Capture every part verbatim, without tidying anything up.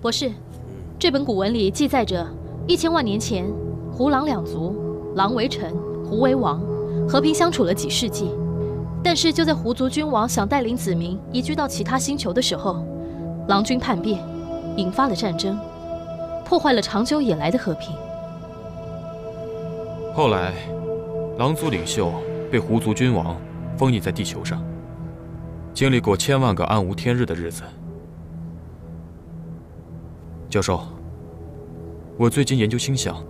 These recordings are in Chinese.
博士，这本古文里记载着一千万年前胡狼两族，狼为臣，胡为王，和平相处了几世纪。但是就在胡族君王想带领子民移居到其他星球的时候，狼军叛变，引发了战争，破坏了长久以来的和平。后来，狼族领袖被胡族君王封印在地球上，经历过千万个暗无天日的日子。 教授，我最近研究星象，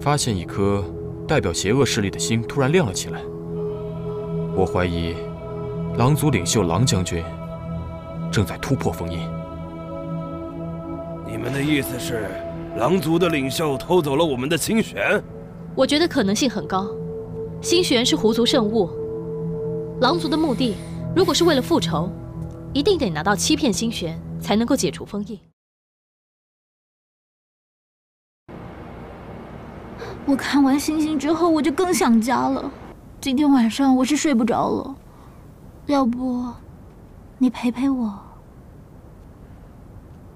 发现一颗代表邪恶势力的星突然亮了起来。我怀疑，狼族领袖狼将军正在突破封印。你们的意思是，狼族的领袖偷走了我们的星璇？我觉得可能性很高。星璇是胡族圣物，狼族的目的如果是为了复仇，一定得拿到欺骗星璇，才能够解除封印。 我看完星星之后，我就更想家了。今天晚上我是睡不着了，要不你陪陪我？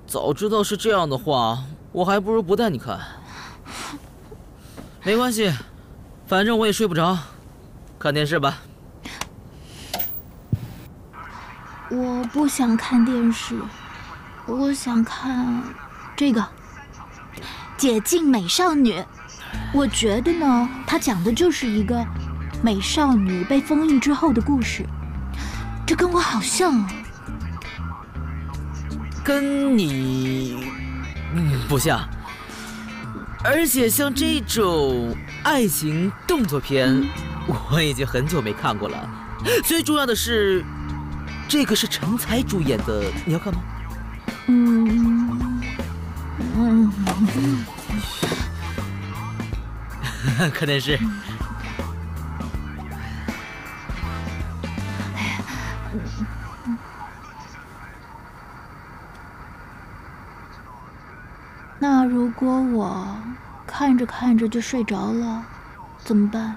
早知道是这样的话，我还不如不带你看。没关系，反正我也睡不着，看电视吧。我不想看电视，我想看这个《解禁美少女》。 我觉得呢，它讲的就是一个美少女被封印之后的故事，这跟我好像啊。跟你，嗯，不像。而且像这种爱情动作片，嗯、我已经很久没看过了。最重要的是，这个是成才主演的，你要看吗？嗯嗯。嗯 看电视。那如果我看着看着就睡着了，怎么办？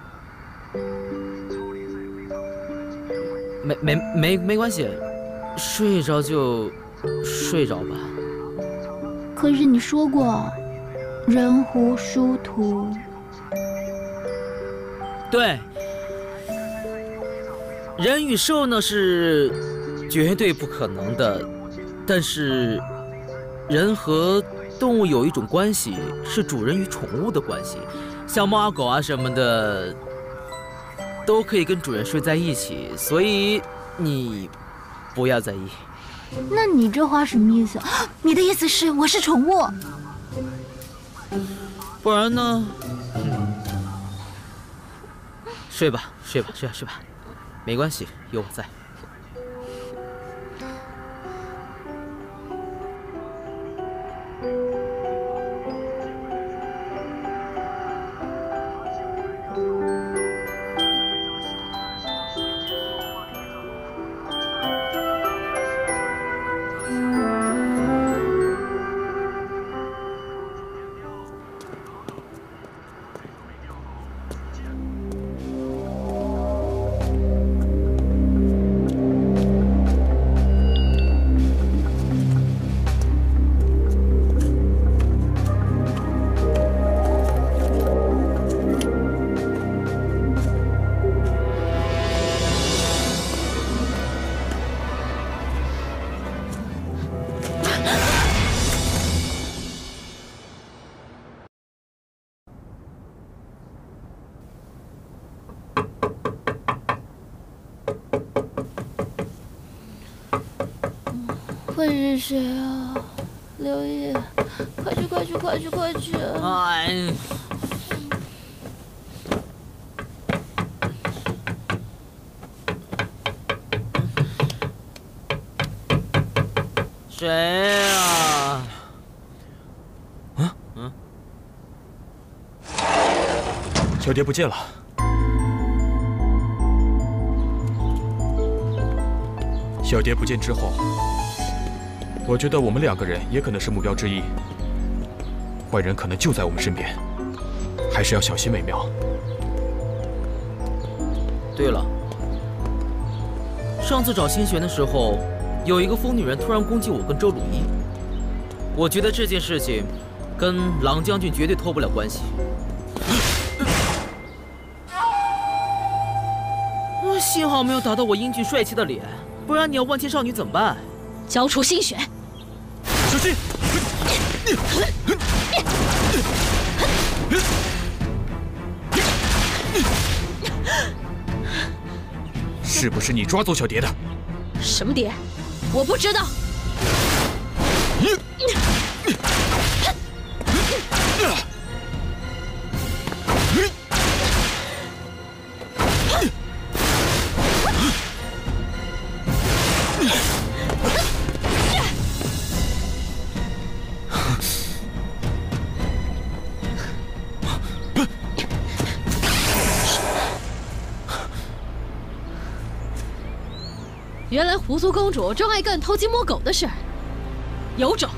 没没没没关系，睡着就睡着吧。可是你说过，人狐殊途。 对，人与兽呢是绝对不可能的，但是人和动物有一种关系，是主人与宠物的关系，像猫啊、狗啊什么的，都可以跟主人睡在一起，所以你不要在意。那你这话什么意思？你的意思是我是宠物？不然呢？ 睡吧，睡吧，睡吧，睡吧，没关系，有我在。会是谁啊？刘烨，快去快去快去快去！哎，谁啊？啊？嗯，小蝶不见了。 小蝶不见之后，我觉得我们两个人也可能是目标之一。坏人可能就在我们身边，还是要小心为妙。对了，上次找星璇的时候，有一个疯女人突然攻击我跟周鲁一，我觉得这件事情跟郎将军绝对脱不了关系。幸好没有打到我英俊帅气的脸，不然你要万千少女怎么办？交出心血！小心！是不是你抓走小蝶的？什么蝶？我不知道。 原来狐族公主专爱干偷鸡摸狗的事，有种！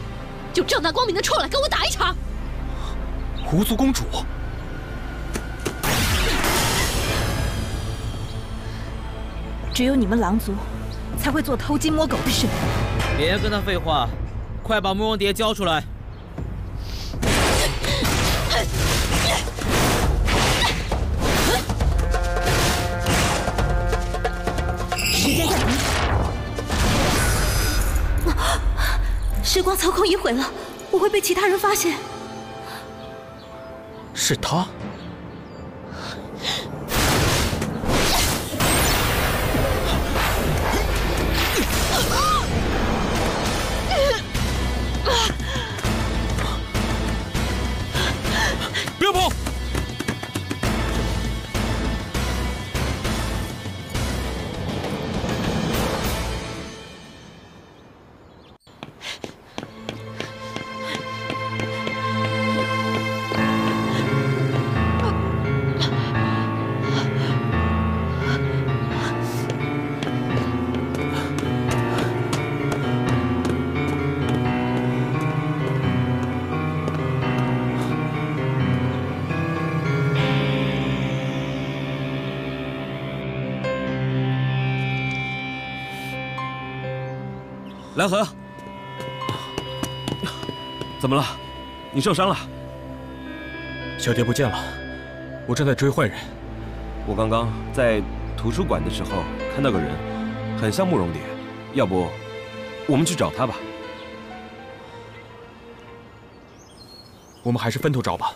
就正大光明的出来跟我打一场！狐族公主，只有你们狼族才会做偷鸡摸狗的事。别跟他废话，快把慕容蝶交出来！时间暂停。 时光操控仪毁了，我会被其他人发现。是他？不要跑！蓝恒，怎么了？你受伤了？小蝶不见了，我正在追坏人。我刚刚在图书馆的时候看到个人，很像慕容蝶，要不我们去找他吧？我们还是分头找吧。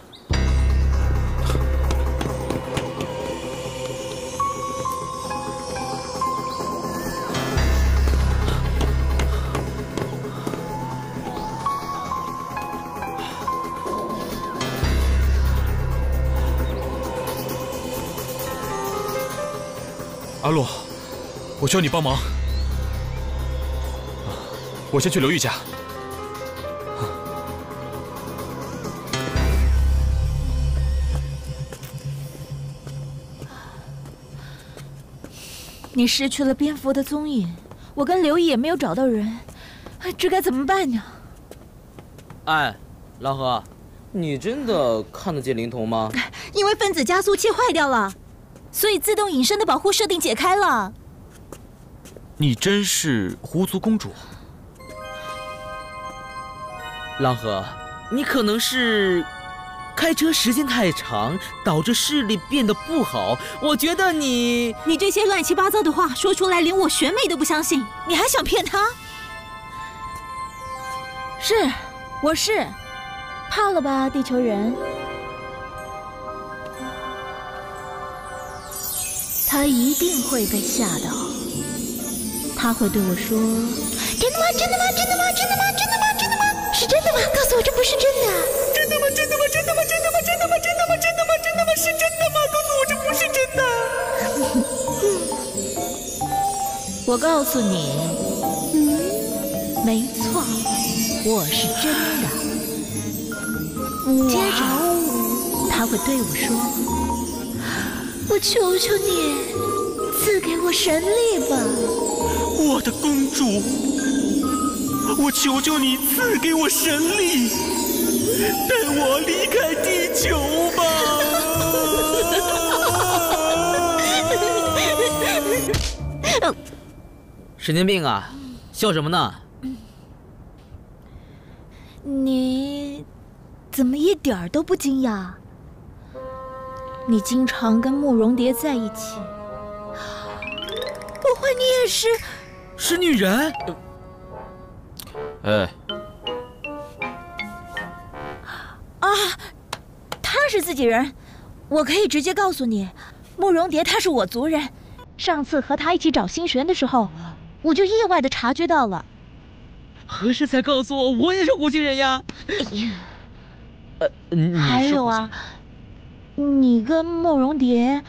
阿洛，我需要你帮忙。我先去刘玉家。你失去了蝙蝠的踪影，我跟刘毅也没有找到人，这该怎么办呢？哎，郎和，你真的看得见灵童吗？因为分子加速器坏掉了。 所以自动隐身的保护设定解开了。你真是狐族公主，郎和，你可能是开车时间太长，导致视力变得不好。我觉得你……你这些乱七八糟的话说出来，连我学妹都不相信，你还想骗她？是，我是，怕了吧，地球人。 他一定会被吓到，他会对我说：“真的吗？真的吗？真的吗？真的吗？真的吗？真的吗？是真的吗？告诉我这不是真的！真的吗？真的吗？真的吗？真的吗？真的吗？真的吗？真的吗？真的吗？是真的吗？告诉我这不是真的！”我告诉你，嗯，没错，我是真的。接着，他会对我说。 我求求你，赐给我神力吧！我的公主，我求求你赐给我神力，带我离开地球吧！神经病啊，笑什么呢？你怎么一点儿都不惊讶？你经常跟慕容蝶在一起，不会你也是是女人？哎，啊，他是自己人，我可以直接告诉你，慕容蝶他是我族人。上次和他一起找星璇的时候，我就意外的察觉到了。 何时才告诉我，我也是胡星人呀？呃，还有啊，你跟慕容蝶，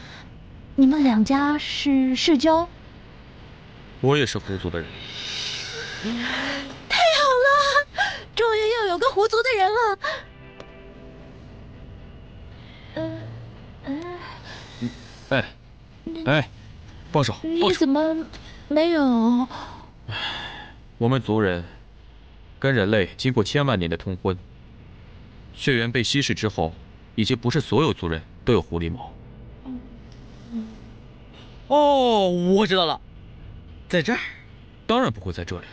你们两家是世交。我也是狐族的人。太好了，终于又有个狐族的人了。嗯嗯。哎，哎，放手！你怎么没有？我们族人。 跟人类经过千万年的通婚，血缘被稀释之后，已经不是所有族人都有狐狸毛。哦，我知道了，在这儿？当然不会在这里。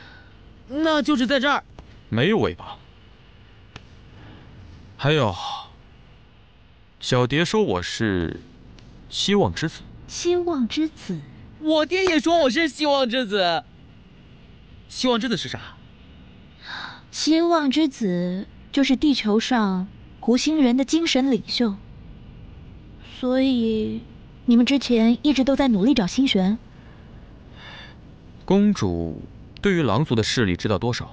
那就是在这儿。没有尾巴。还有，小蝶说我是希望之子。希望之子。我爹也说我是希望之子。希望之子是啥？ 希望之子就是地球上胡星人的精神领袖，所以你们之前一直都在努力找星璇。公主对于狼族的势力知道多少？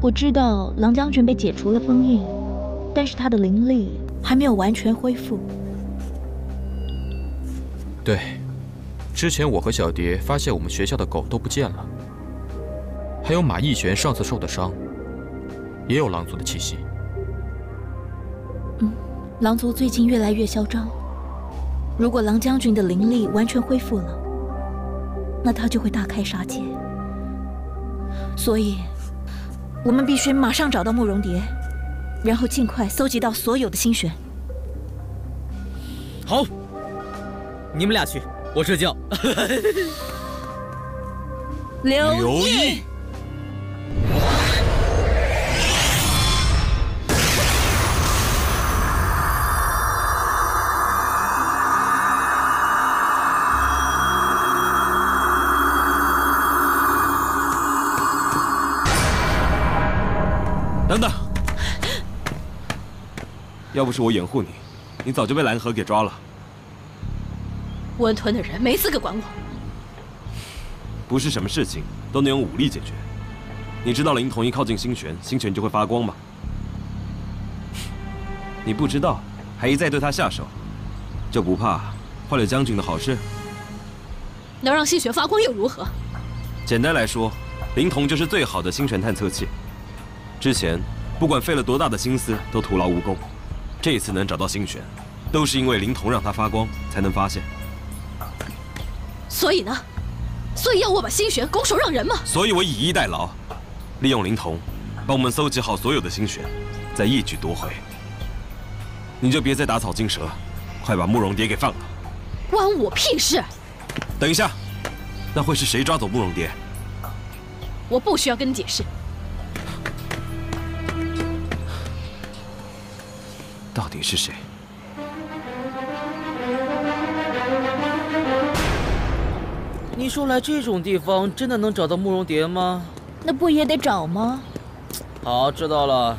我知道狼将军被解除了封印，但是他的灵力还没有完全恢复。对，之前我和小蝶发现我们学校的狗都不见了，还有马逸璇上次受的伤。 也有狼族的气息。嗯，狼族最近越来越嚣张。如果狼将军的灵力完全恢复了，那他就会大开杀戒。所以，我们必须马上找到慕容蝶，然后尽快搜集到所有的星璇。好，你们俩去，我睡觉。刘毅。 等等，要不是我掩护你，你早就被蓝河给抓了。温吞的人没资格管我。不是什么事情都能用武力解决。你知道林童一靠近星璇，星璇就会发光吗？你不知道，还一再对他下手，就不怕坏了将军的好事？能让星璇发光又如何？简单来说，林童就是最好的星璇探测器。 之前不管费了多大的心思，都徒劳无功。这一次能找到星璇，都是因为灵童让它发光才能发现。所以呢？所以要我把星璇拱手让人吗？所以我以逸待劳，利用灵童，帮我们搜集好所有的星璇，再一举夺回。你就别再打草惊蛇，快把慕容蝶给放了。关我屁事！等一下，那会是谁抓走慕容蝶？我不需要跟你解释。 到底是谁？你说来这种地方真的能找到慕容蝶吗？那不也得找吗？好，知道了。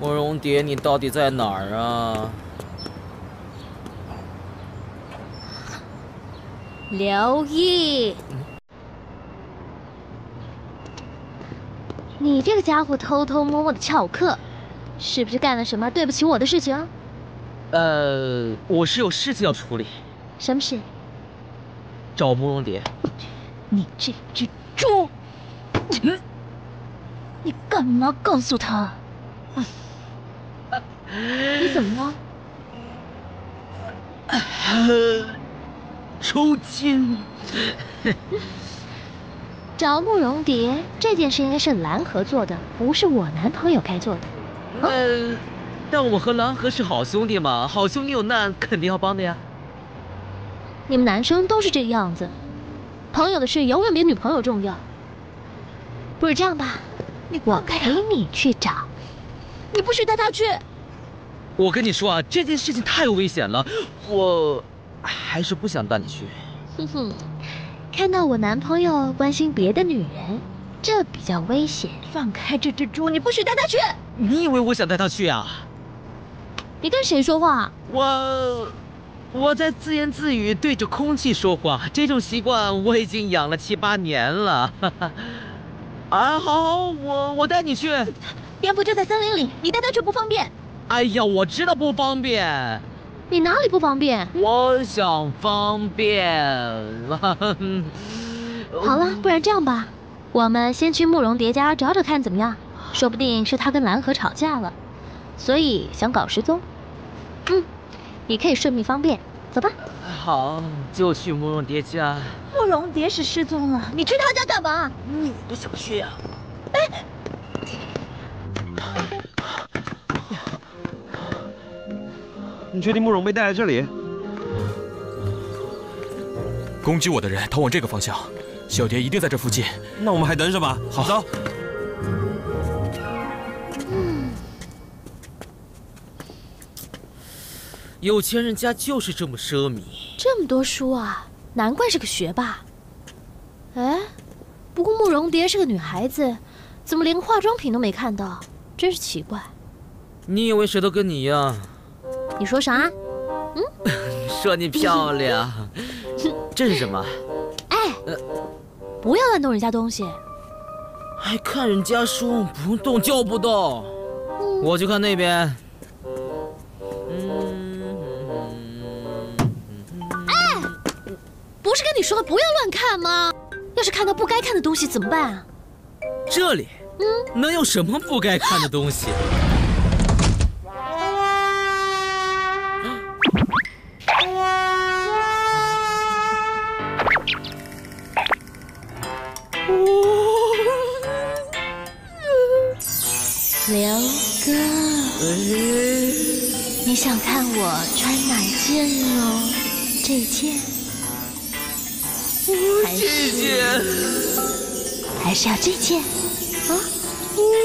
慕容蝶，你到底在哪儿啊？刘毅。 你这个家伙偷偷摸摸的翘课，是不是干了什么对不起我的事情？呃，我是有事情要处理。什么事？找慕容蝶。你这只猪！嗯、你干嘛告诉他？你怎么了？呃、抽筋。找慕容蝶这件事应该是蓝河做的，不是我男朋友该做的。哦、呃，但我和蓝河是好兄弟嘛，好兄弟有难肯定要帮的呀。你们男生都是这个样子，朋友的事永远比女朋友重要。不是这样的，你我陪你去找。你不许带他去。我跟你说啊，这件事情太危险了，我还是不想带你去。哼哼，看到我男朋友关心别的女人，这比较危险。放开这只猪！你不许带他去。你以为我想带他去啊？你跟谁说话？我。 我在自言自语，对着空气说话，这种习惯我已经养了七八年了。哈哈啊，好，好，我我带你去。蝙蝠就在森林里，你带它去不方便。哎呀，我知道不方便。你哪里不方便？我想方便。好了，不然这样吧，我们先去慕容蝶家找找看怎么样？说不定是他跟蓝河吵架了，所以想搞失踪。嗯。 你可以顺便方便，走吧。好，就去慕容蝶家。慕容蝶是失踪了，你去他家干嘛？你不想去啊？哎，你确定慕容被带来这里？攻击我的人逃往这个方向，小蝶一定在这附近。那我们还等什么？好，走。 有钱人家就是这么奢靡。这么多书啊，难怪是个学霸。哎，不过慕容蝶是个女孩子，怎么连个化妆品都没看到？真是奇怪。你以为谁都跟你一样？你说啥？嗯，说你漂亮。这是什么？哎，呃、不要乱动人家东西。还看人家书，不动就不动。嗯、我去看那边。 不是跟你说不要乱看吗？要是看到不该看的东西怎么办啊？这里，嗯，能有什么不该看的东西？刘哥，你想看我穿哪件哦？这件。 还是还是要这件啊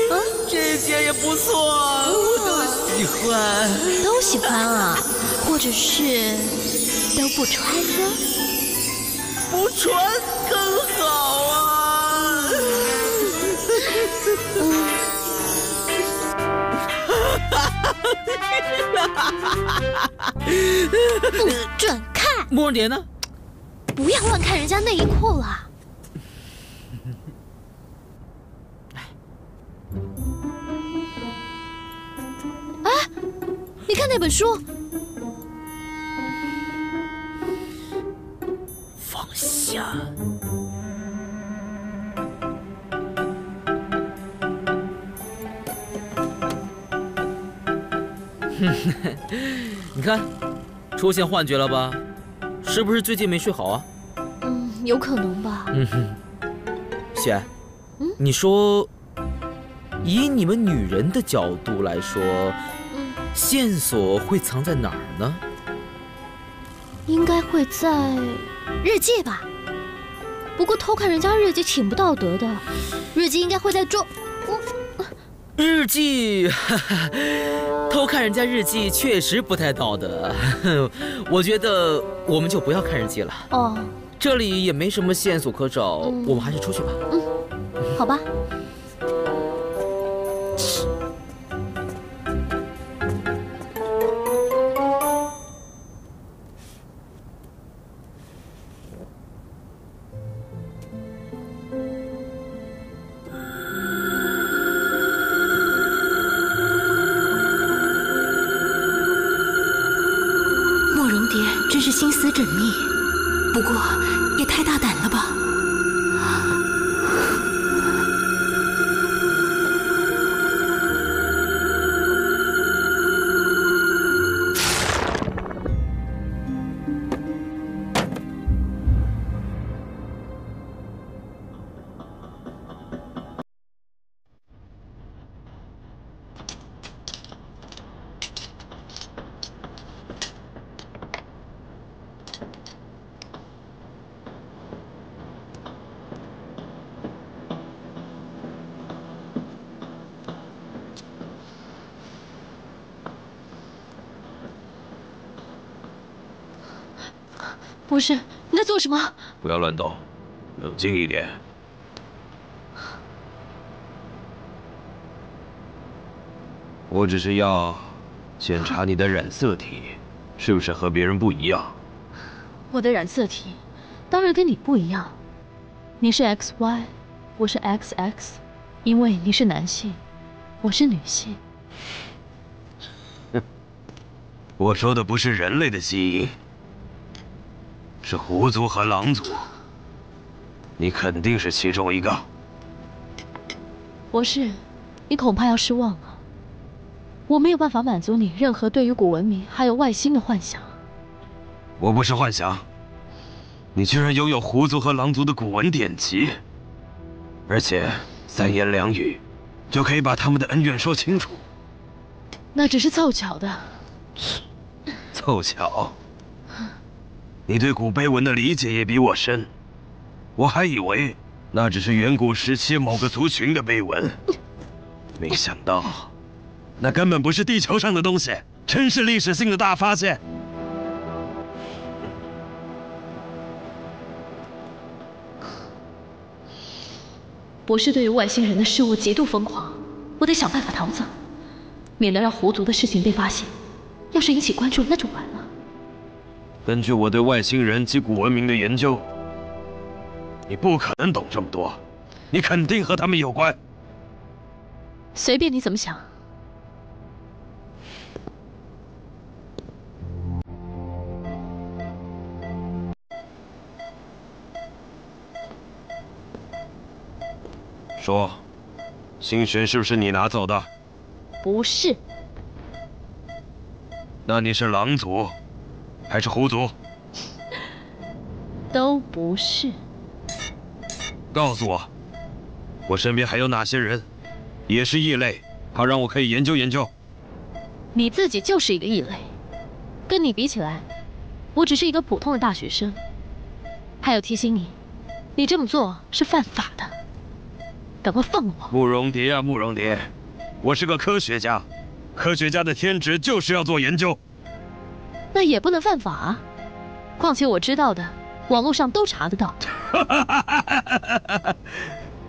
啊！这件也不错，我都喜欢，都喜欢啊，或者是都不穿呢？不穿更好啊！不准看！慕容蝶呢？ 不要乱看人家内衣裤了。哎，你看那本书。放下。你看，出现幻觉了吧？ 是不是最近没睡好啊？嗯，有可能吧。嗯哼，雪，嗯，你说，以你们女人的角度来说，嗯，线索会藏在哪儿呢？应该会在日记吧。不过偷看人家日记挺不道德的，日记应该会在桌。嗯，日记。哈哈。 偷看人家日记确实不太道德，我觉得我们就不要看日记了。哦，这里也没什么线索可找，嗯、我们还是出去吧。嗯，好吧。博士，你在做什么？不要乱动，冷静一点。我只是要检查你的染色体是不是和别人不一样。我的染色体当然跟你不一样，你是 X Y， 我是 X X， 因为你是男性，我是女性。 我说的不是人类的基因，是狐族和狼族。你肯定是其中一个。博士，你恐怕要失望了。我没有办法满足你任何对于古文明还有外星的幻想。我不是幻想。你居然拥有狐族和狼族的古文典籍，而且三言两语就可以把他们的恩怨说清楚。那只是凑巧的。 凑巧，你对古碑文的理解也比我深，我还以为那只是远古时期某个族群的碑文，没想到那根本不是地球上的东西，真是历史性的大发现。博士对于外星人的事物极度疯狂，我得想办法逃走，免得让狐族的事情被发现。 要是引起关注，那就完了。根据我对外星人及古文明的研究，你不可能懂这么多，你肯定和他们有关。随便你怎么想。说，星璇是不是你拿走的？不是。 那你是狼族，还是狐族？都不是。告诉我，我身边还有哪些人，也是异类，好让我可以研究研究。你自己就是一个异类，跟你比起来，我只是一个普通的大学生。还有提醒你，你这么做是犯法的。赶快放了我！慕容蝶啊，慕容蝶，我是个科学家。 科学家的天职就是要做研究，那也不能犯法啊。况且我知道的，网络上都查得到。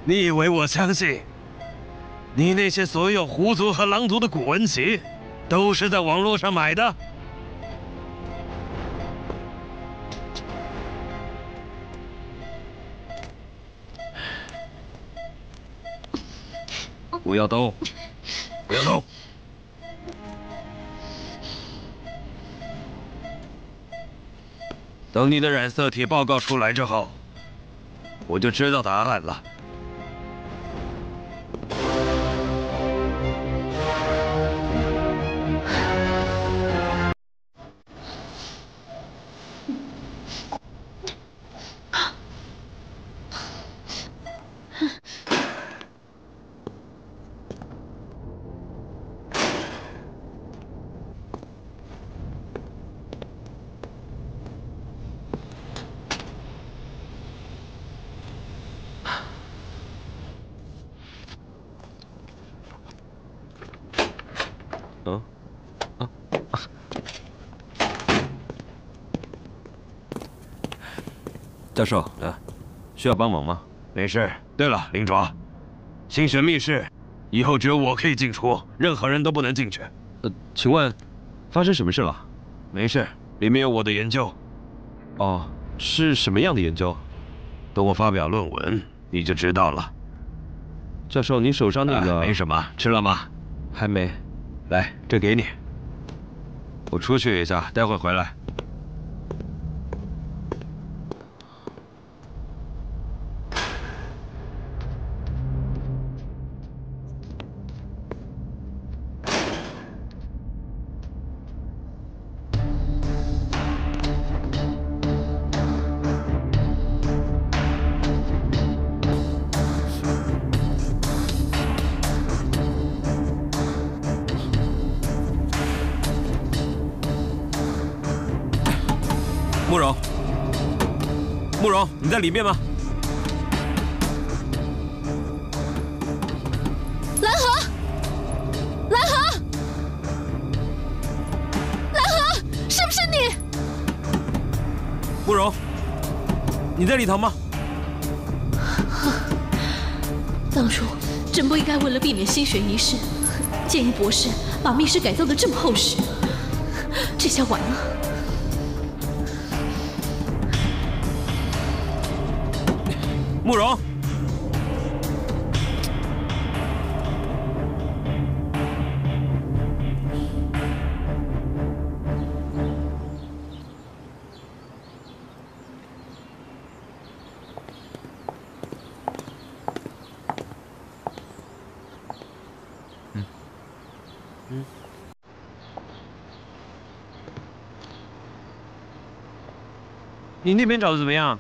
你以为我相信？你那些所有狐族和狼族的古文籍，都是在网络上买的？不要动！不要动！ 等你的染色体报告出来之后，我就知道答案了。教授，啊，需要帮忙吗？没事。对了，林卓，星璇密室以后只有我可以进出，任何人都不能进去。呃，请问发生什么事了？没事，里面有我的研究。哦，是什么样的研究？等我发表论文你就知道了。教授，你手上那个……啊，没什么，吃了吗？还没。来，这给你。我出去一下，待会回来。 你在里面吗？蓝河，蓝河，蓝河，是不是你？慕容，你在礼堂吗？当初真不应该为了避免新学仪式，建议博士把密室改造的这么厚实，这下完了。 慕容，嗯嗯，你那边找的怎么样？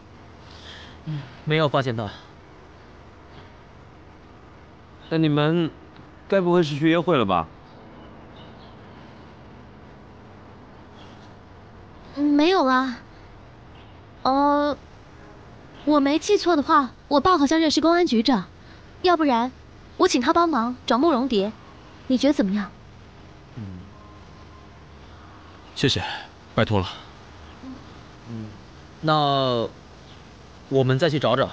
没有发现他，那你们该不会是去约会了吧？没有啦。呃，我没记错的话，我爸好像认识公安局长，要不然我请他帮忙找慕容蝶，你觉得怎么样？嗯，谢谢，拜托了。嗯，那。 我们再去找找。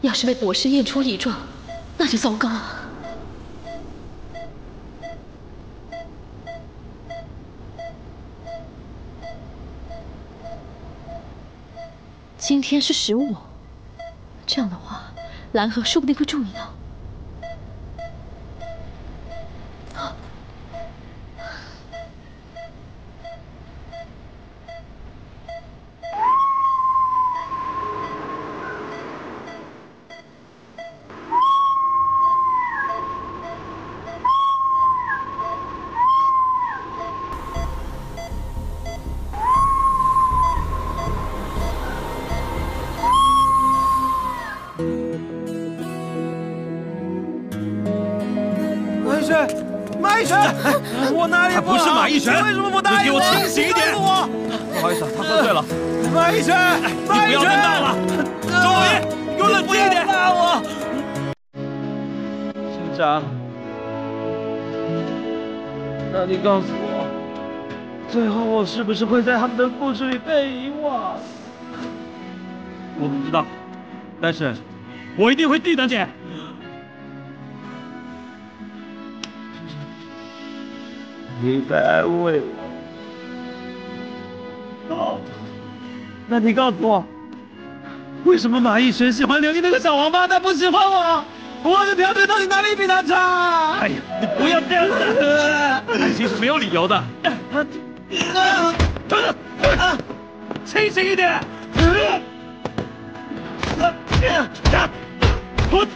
要是被博士验出异状，那就糟糕了。 今天是十五，这样的话，蓝河说不定会注意到。啊、为什么不答应我？你给我清醒一点！不好意思，他喝醉了。马医生，你不要再闹了。周老爷，给我冷静一点！我。警长，那你告诉我，最后我是不是会在他们的故事里被遗忘？我不知道，但是我一定会记得你。 你在安慰我，哦，那你告诉我，为什么马逸轩喜欢刘毅那个小王八蛋，不喜欢我？我的条件到底哪里比他差？哎呀，你不要这样子，感情是没有理由的。清醒一点！我。